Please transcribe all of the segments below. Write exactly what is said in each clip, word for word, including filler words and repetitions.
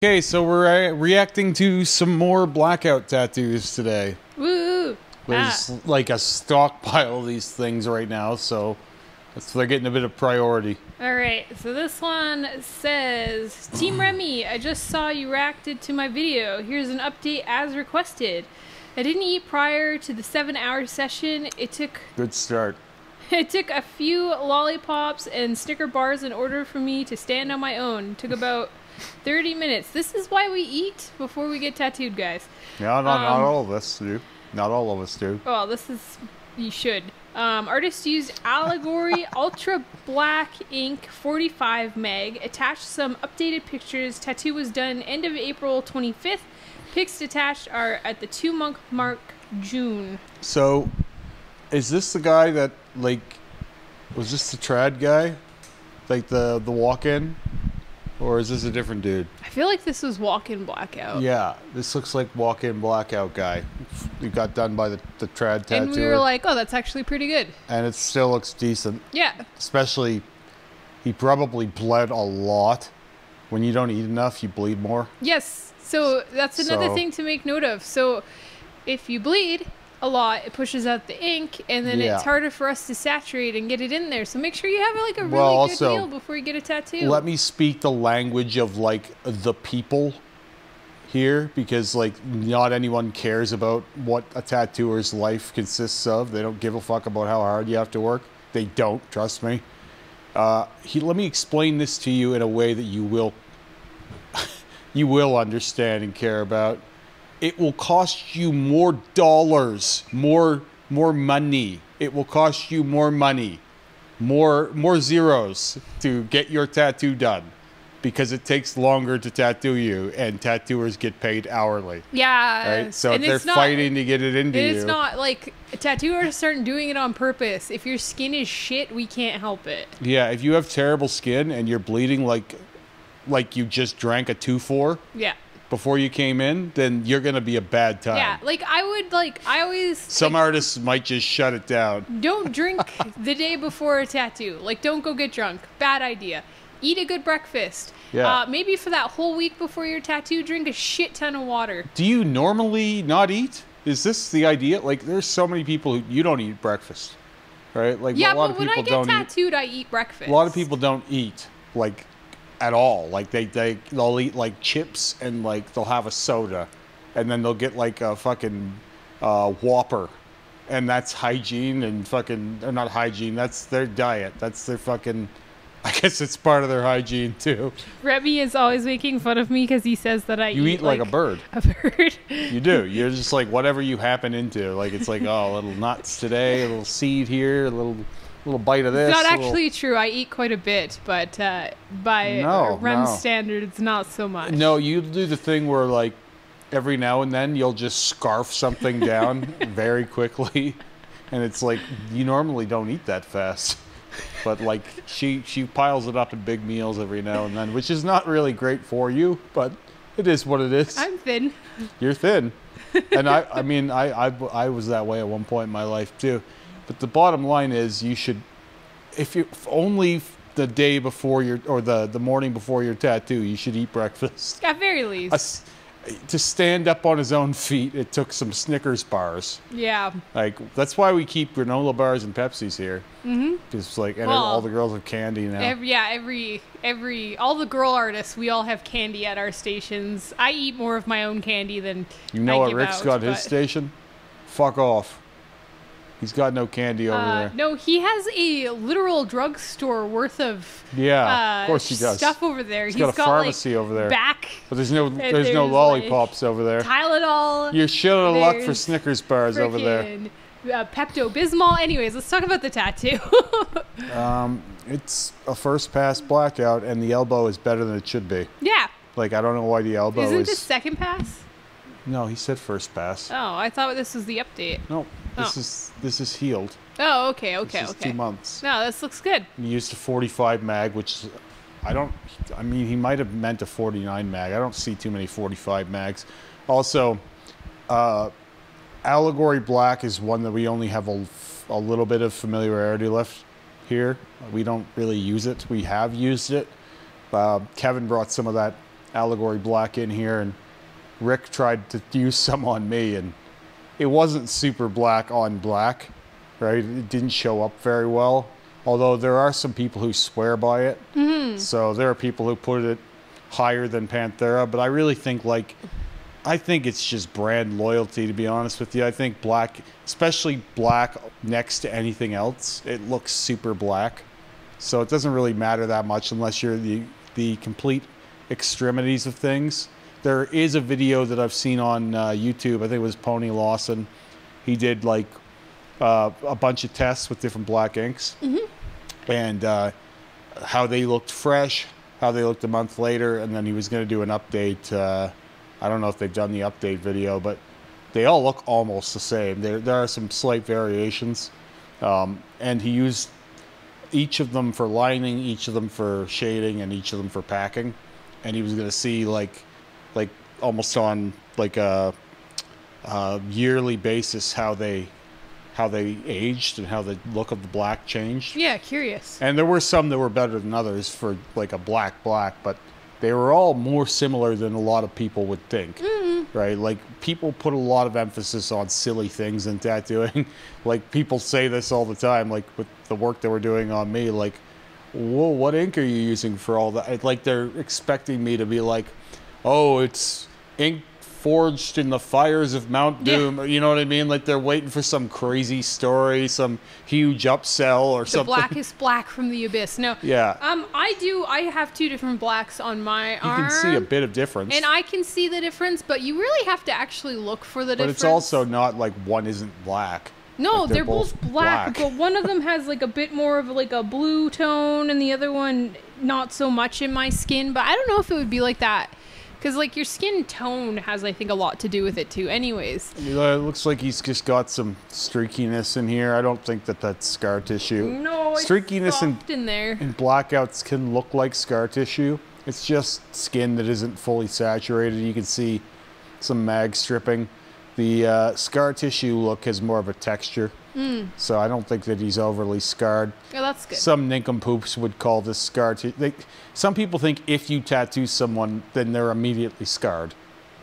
Okay, so we're reacting to some more blackout tattoos today. Woo! There's ah. like a stockpile of these things right now, so that's they're getting a bit of priority. All right, so this one says, Team Remy, I just saw you reacted to my video. Here's an update as requested. I didn't eat prior to the seven hour session. It took... Good start. It took a few lollipops and Snicker bars in order for me to stand on my own. It took about... thirty minutes. This is why we eat before we get tattooed, guys. No, no, um, not all of us do. Not all of us do. Well, this is... You should. Um, artists used Allegory Ultra Black Ink forty-five meg. Attached some updated pictures. Tattoo was done end of April twenty-fifth. Pics detached are at the two-month mark June. So, is this the guy that, like... Was this the trad guy? Like, the, the walk-in? Or is this a different dude? I feel like this was walk-in blackout. Yeah, this looks like walk-in blackout guy. It got done by the, the trad tattooer. And we were like, oh, that's actually pretty good. And it still looks decent. Yeah. Especially, he probably bled a lot. When you don't eat enough, you bleed more. Yes. So that's another so. thing to make note of. So if you bleed a lot, it pushes out the ink, and then yeah. it's harder for us to saturate and get it in there. So make sure you have like a really well, good also, meal before you get a tattoo. Let me speak the language of like the people here, because like not anyone cares about what a tattooer's life consists of. They don't give a fuck about how hard you have to work. They don't, trust me. Uh, he, let me explain this to you in a way that you will, you will understand and care about. It will cost you more dollars, more more money. It will cost you more money, more more zeros to get your tattoo done, because it takes longer to tattoo you, and tattooers get paid hourly. Yeah. Right? So if they're not, fighting to get it into it's you. It's not like tattooers aren't doing it on purpose. If your skin is shit, we can't help it. Yeah. If you have terrible skin and you're bleeding like, like you just drank a two four. Yeah. Before you came in, then you're going to be a bad time. Yeah, like I would like, I always... Some like, artists might just shut it down. Don't drink the day before a tattoo. Like, don't go get drunk. Bad idea. Eat a good breakfast. Yeah. Uh, maybe for that whole week before your tattoo, drink a shit ton of water. Do you normally not eat? Is this the idea? Like, there's so many people who, you don't eat breakfast, right? Like, yeah, a lot but of when people I get don't tattooed, eat, I eat breakfast. A lot of people don't eat, like... at all. Like they, they, they'll eat like chips and like they'll have a soda and then they'll get like a fucking uh, Whopper, and that's hygiene and fucking, or not hygiene, that's their diet. That's their fucking, I guess it's part of their hygiene too. Remy is always making fun of me because he says that I you eat, eat like, like a bird. A bird. You do. You're just like whatever you happen into. Like it's like, oh, little nuts today, a little seed here, a little... little bite of this. It's not actually little... true. I eat quite a bit, but uh, by no, Rem no. standards, not so much. No, you do the thing where like every now and then you'll just scarf something down very quickly, and it's like you normally don't eat that fast, but like she she piles it up in big meals every now and then, which is not really great for you, but it is what it is. I'm thin. You're thin, and I I mean I I I was that way at one point in my life too. But the bottom line is, you should, if you if only the day before your or the the morning before your tattoo, you should eat breakfast. At very least. A, to stand up on his own feet, it took some Snickers bars. Yeah. Like that's why we keep granola bars and Pepsis here. Mm-hmm. Just like and well, all the girls have candy now. Every, yeah, every every all the girl artists, we all have candy at our stations. I eat more of my own candy than you know. I what give Rick's out, got but... his station. Fuck off. He's got no candy over uh, there. No, he has a literal drugstore worth of yeah, uh, of course he does. Stuff over there. He's, He's got a got pharmacy like over there. Back, but there's no there's, there's no lollipops like over there. Tylenol. You're shit out of luck for Snickers bars over there. Uh, Pepto Bismol. Anyways, let's talk about the tattoo. um, it's a first pass blackout, and the elbow is better than it should be. Yeah. Like I don't know why the elbow Isn't is. Isn't this second pass? No, he said first pass. Oh, I thought this was the update. No. This oh. is this is healed. Oh, okay, okay, this is okay. Two months. No, this looks good. He used a forty-five mag, which is, I don't. I mean, he might have meant a forty-nine mag. I don't see too many forty-five mags. Also, uh, Allegory Black is one that we only have a, a little bit of familiarity left here. We don't really use it. We have used it. Uh, Kevin brought some of that Allegory black in here, and Rick tried to use some on me, and it wasn't super black on black, right? It didn't show up very well, although there are some people who swear by it. Mm-hmm. So there are people who put it higher than Panthera, but I really think, like, I think it's just brand loyalty, to be honest with you. I think black, especially black next to anything else, it looks super black. So it doesn't really matter that much unless you're the, the complete extremities of things. There is a video that I've seen on uh, YouTube, I think it was Pony Lawson. He did like uh, a bunch of tests with different black inks, mm-hmm. and uh, how they looked fresh, how they looked a month later, and then he was gonna do an update. Uh, I don't know if they've done the update video, but they all look almost the same. There, there are some slight variations, um, and he used each of them for lining, each of them for shading, and each of them for packing. And he was gonna see like, like almost on like a, a yearly basis how they how they aged and how the look of the black changed. Yeah, curious. And there were some that were better than others for like a black black, but they were all more similar than a lot of people would think, mm-hmm. right? Like, people put a lot of emphasis on silly things in tattooing. Like, people say this all the time, like with the work that we're doing on me, like, whoa, what ink are you using for all that? Like, they're expecting me to be like, oh, it's ink forged in the fires of Mount Doom. Yeah. You know what I mean? Like, they're waiting for some crazy story, some huge upsell or the something. The blackest black from the abyss. No. Yeah. Um, I do. I have two different blacks on my you arm. You can see a bit of difference. And I can see the difference, but you really have to actually look for the but difference. But it's also not like one isn't black. No, like they're, they're both, both black, black, but one of them has like a bit more of like a blue tone, and the other one not so much in my skin. But I don't know if it would be like that. Because, like, your skin tone has, I think, a lot to do with it, too, anyways. It looks like he's just got some streakiness in here. I don't think that that's scar tissue. No, it's streakiness soft in, in there. And blackouts can look like scar tissue. It's just skin that isn't fully saturated. You can see some mag stripping. The uh, scar tissue look has more of a texture. Mm. So I don't think that he's overly scarred. Oh, that's good. Some nincompoops would call this scar tissue. They, some people think if you tattoo someone, then they're immediately scarred.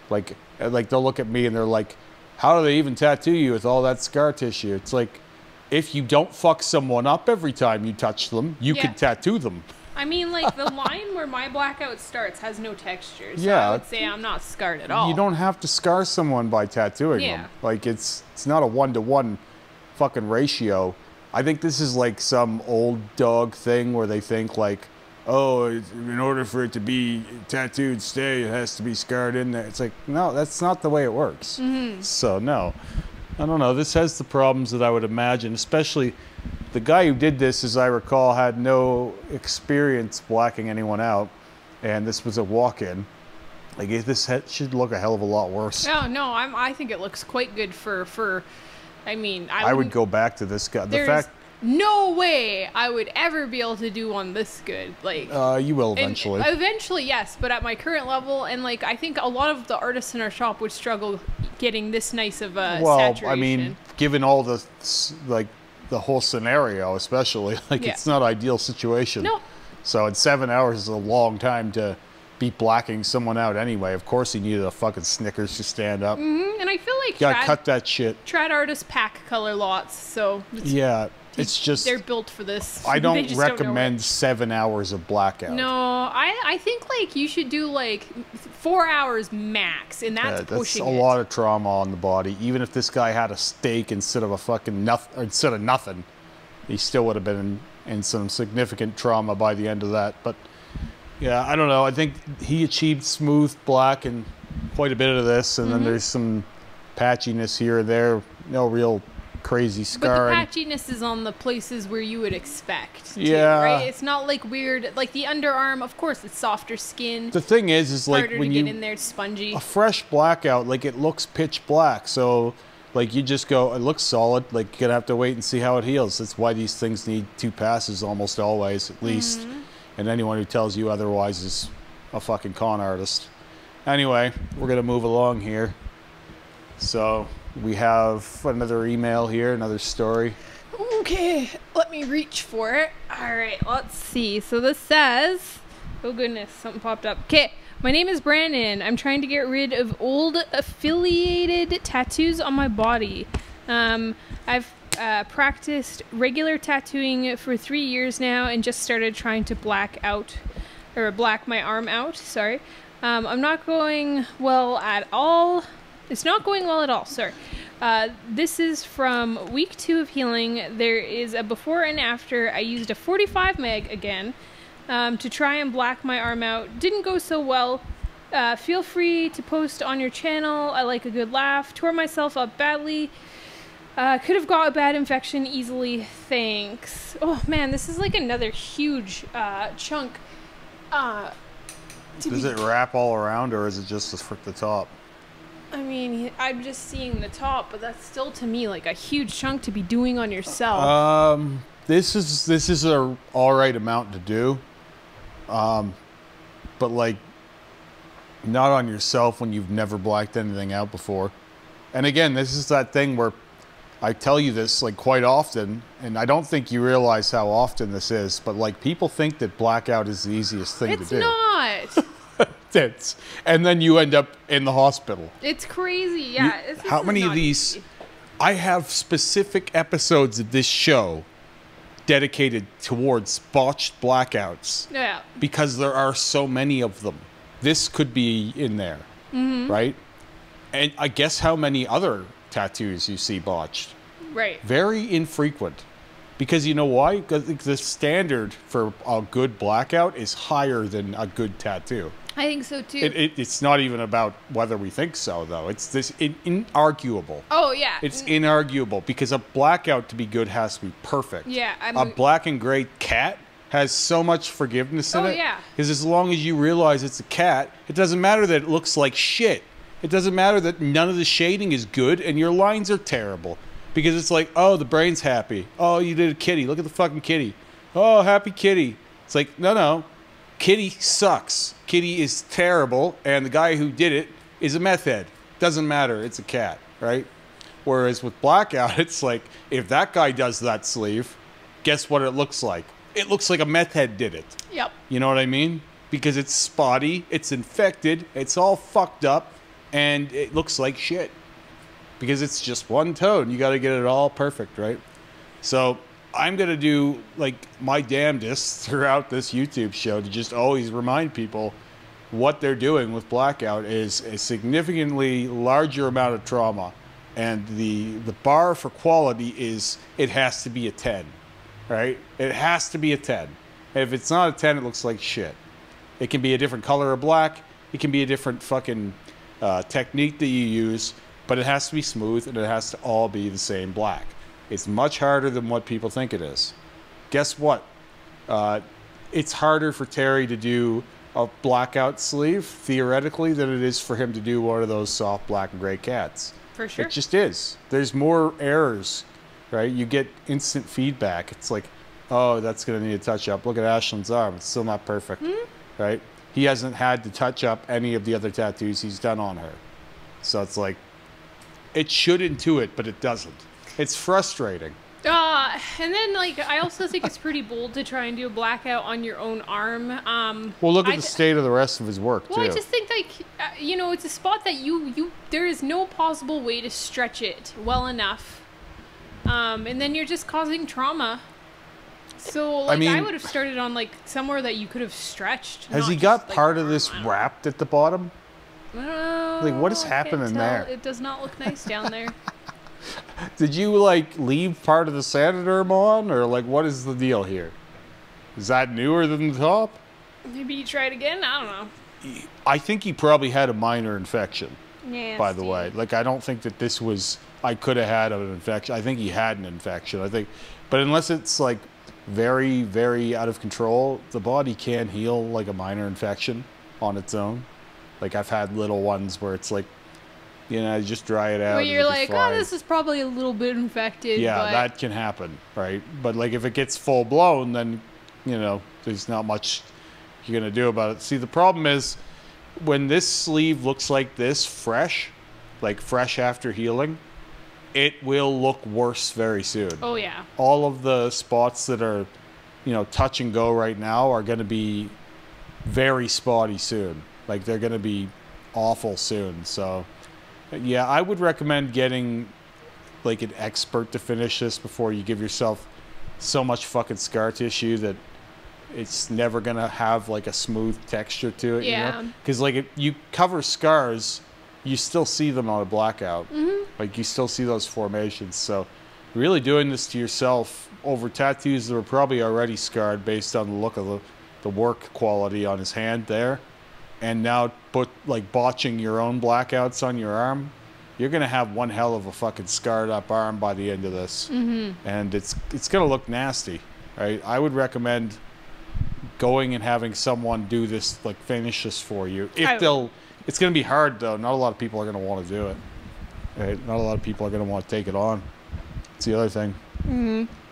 Like, like they'll look at me and they're like, how do they even tattoo you with all that scar tissue? It's like, if you don't fuck someone up every time you touch them, you yeah. could tattoo them. I mean, like, the line where my blackout starts has no texture, so yeah, I would say I'm not scarred at all. You don't have to scar someone by tattooing yeah. them. Like, it's it's not a one-to-one fucking ratio. I think this is, like, some old dog thing where they think, like, oh, in order for it to be tattooed, stay, it has to be scarred in there. It's like, no, that's not the way it works. Mm-hmm. So, no. I don't know. This has the problems that I would imagine, especially... The guy who did this, as I recall, had no experience blacking anyone out, and this was a walk-in. Like, this should look a hell of a lot worse. No, no, I'm, I think it looks quite good for, for I mean... I, I would go back to this guy. The fact, no way I would ever be able to do one this good. Like, uh, you will eventually. Eventually, yes, but at my current level, and, like, I think a lot of the artists in our shop would struggle getting this nice of a well, saturation. Well, I mean, given all the, like... the whole scenario, especially, like yeah. it's not an ideal situation. No. So in seven hours is a long time to be blacking someone out anyway. Of course he needed a fucking Snickers to stand up. Mm-hmm. And I feel like gotta trad, cut that shit. Trad artists pack color lots, so it's, yeah, it's just they're built for this. I don't recommend don't seven hours of blackout. No, I I think like you should do like four hours max, and that's, yeah, that's pushing a it. lot of trauma on the body. Even if this guy had a steak instead of a fucking nothing, instead of nothing, he still would have been in, in some significant trauma by the end of that. But yeah, I don't know. I think he achieved smooth black and quite a bit of this, and mm-hmm. then there's some patchiness here or there. No real crazy scarring. But the patchiness is on the places where you would expect. To, yeah. Right? It's not like weird, like the underarm, of course, it's softer skin. The thing is, is like when you get in there, it's spongy. A fresh blackout, like it looks pitch black. So like you just go, it looks solid. Like you're going to have to wait and see how it heals. That's why these things need two passes almost always, at least. Mm-hmm. And anyone who tells you otherwise is a fucking con artist. Anyway, we're going to move along here. So... we have another email here, another story. Okay, let me reach for it. All right, let's see. So this says, oh goodness, something popped up. Okay, My name is Brandon. I'm trying to get rid of old affiliated tattoos on my body. Um, I've uh, practiced regular tattooing for three years now and just started trying to black out, or black my arm out, sorry. Um, I'm not going well at all. It's not going well at all, sorry. Uh, this is from week two of healing. There is a before and after. I used a forty-five meg again um, to try and black my arm out. Didn't go so well. Uh, feel free to post on your channel. I like a good laugh. Tore myself up badly. Uh, could have got a bad infection easily. Thanks. Oh man, this is like another huge uh, chunk. Uh, Does it wrap all around or is it just the top? I mean, I'm just seeing the top, but that's still to me like a huge chunk to be doing on yourself. Um, this is this is a all right amount to do, um, but like not on yourself when you've never blacked anything out before. And again, this is that thing where I tell you this like quite often, and I don't think you realize how often this is. But like people think that blackout is the easiest thing it's to do. It's not. It's, and then you end up in the hospital. It's crazy, yeah. You, how many of these? Easy. I have specific episodes of this show dedicated towards botched blackouts. Yeah. Because there are so many of them. This could be in there, mm-hmm. right? And I guess how many other tattoos you see botched? Right. Very infrequent. Because you know why? Because the standard for a good blackout is higher than a good tattoo. I think so too. It, it, it's not even about whether we think so, though. It's this in, inarguable. Oh yeah. It's in inarguable because a blackout to be good has to be perfect. Yeah. I'm a black and gray cat has so much forgiveness in oh, it. Oh yeah. Because as long as you realize it's a cat, it doesn't matter that it looks like shit. It doesn't matter that none of the shading is good and your lines are terrible. Because it's like, oh, the brain's happy. Oh, you did a kitty. Look at the fucking kitty. Oh, happy kitty. It's like, no, no. Kitty sucks. Kitty is terrible, and the guy who did it is a meth head. Doesn't matter. It's a cat, right? Whereas with blackout, it's like, if that guy does that sleeve, guess what it looks like? It looks like a meth head did it. Yep. You know what I mean? Because it's spotty, it's infected, it's all fucked up, and it looks like shit. Because it's just one tone. You got to get it all perfect, right? So I'm going to do like my damnedest throughout this YouTube show to just always remind people what they're doing with blackout is a significantly larger amount of trauma. And the, the bar for quality is it has to be a ten, right? It has to be a ten. If it's not a ten, it looks like shit. It can be a different color of black. It can be a different fucking uh, technique that you use, but it has to be smooth and it has to all be the same black. It's much harder than what people think it is. Guess what? Uh, it's harder for Terry to do a blackout sleeve, theoretically, than it is for him to do one of those soft black and gray cats. For sure. It just is. There's more errors, right? You get instant feedback. It's like, oh, that's going to need a touch-up. Look at Ashland's arm. It's still not perfect, mm-hmm. right? He hasn't had to touch up any of the other tattoos he's done on her. So it's like, it should intuit, but it doesn't. It's frustrating. Uh, and then, like, I also think it's pretty bold to try and do a blackout on your own arm. Um, well, look at I the state of the rest of his work, well, too. Well, I just think, like, uh, you know, it's a spot that you, you, there is no possible way to stretch it well enough. Um, and then you're just causing trauma. So, like, I, mean, I would have started on, like, somewhere that you could have stretched. Has he got just, part like, of this wrapped at the bottom? Uh, like, what is happening there? It does not look nice down there. Did you like leave part of the Saniderm on, or like what is the deal here? Is that newer than the top? Maybe you try it again. I don't know. I think he probably had a minor infection. Yeah. By the way, like I don't think that this was. I could have had an infection. I think he had an infection. I think, but unless it's like very, very out of control, the body can heal like a minor infection on its own. Like I've had little ones where it's like. You know, just dry it out. Well, you're like, oh, this is probably a little bit infected. Yeah, but... that can happen, right? But, like, if it gets full-blown, then, you know, there's not much you're going to do about it. See, the problem is when this sleeve looks like this fresh, like fresh after healing, it will look worse very soon. Oh, yeah. All of the spots that are, you know, touch and go right now are going to be very spotty soon. Like, they're going to be awful soon. So, yeah, I would recommend getting, like, an expert to finish this before you give yourself so much fucking scar tissue that it's never going to have, like, a smooth texture to it, yeah. you know? Because, like, if you cover scars, you still see them on a blackout. Mm-hmm. Like, you still see those formations. So, really doing this to yourself over tattoos that were probably already scarred based on the look of the, the work quality on his hand there. And now put, like, botching your own blackouts on your arm, you're going to have one hell of a fucking scarred up arm by the end of this. Mm-hmm. And it's it's going to look nasty, right? I would recommend going and having someone do this, like, finish this for you. If I... they'll, it's going to be hard, though. Not a lot of people are going to want to do it. Right? Not a lot of people are going to want to take it on. It's the other thing. Mm-hmm.